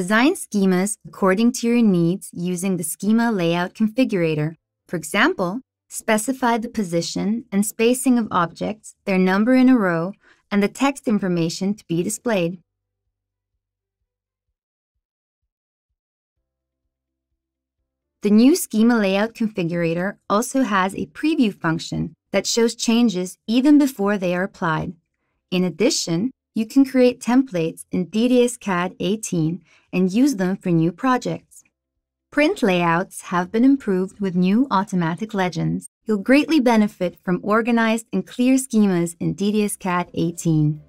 Design schemas according to your needs using the Schema Layout Configurator. For example, specify the position and spacing of objects, their number in a row, and the text information to be displayed. The new Schema Layout Configurator also has a preview function that shows changes even before they are applied. In addition, you can create templates in DDScad 18 and use them for new projects. Print layouts have been improved with new automatic legends. You'll greatly benefit from organized and clear schemas in DDScad 18.